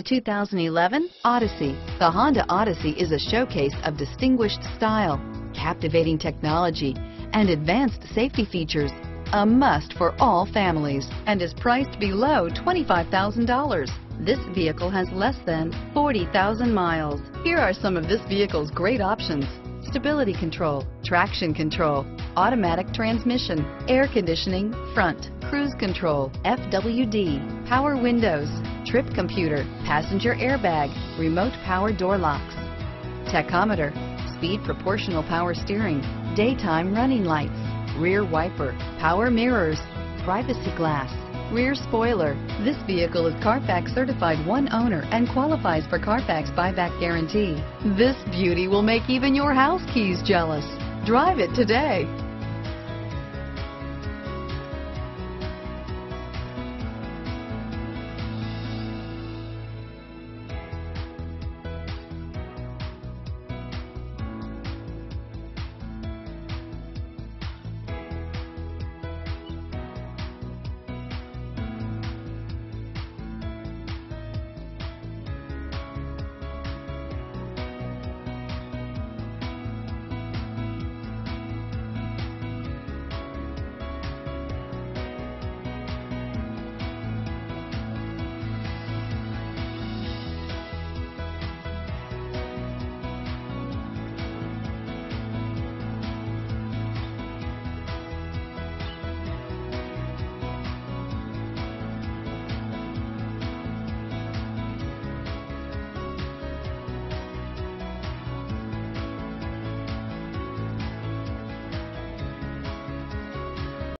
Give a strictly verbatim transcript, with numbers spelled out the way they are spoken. The two thousand eleven Odyssey. The Honda Odyssey is a showcase of distinguished style, captivating technology, and advanced safety features, a must for all families, and is priced below twenty-five thousand dollars. This vehicle has less than forty thousand miles. Here are some of this vehicle's great options: stability control, traction control, automatic transmission, air conditioning, front, cruise control, F W D, power windows, trip computer, passenger airbag, remote power door locks, tachometer, speed proportional power steering, daytime running lights, rear wiper, power mirrors, privacy glass, rear spoiler. This vehicle is Carfax certified one owner and qualifies for Carfax buyback guarantee. This beauty will make even your house keys jealous. Drive it today.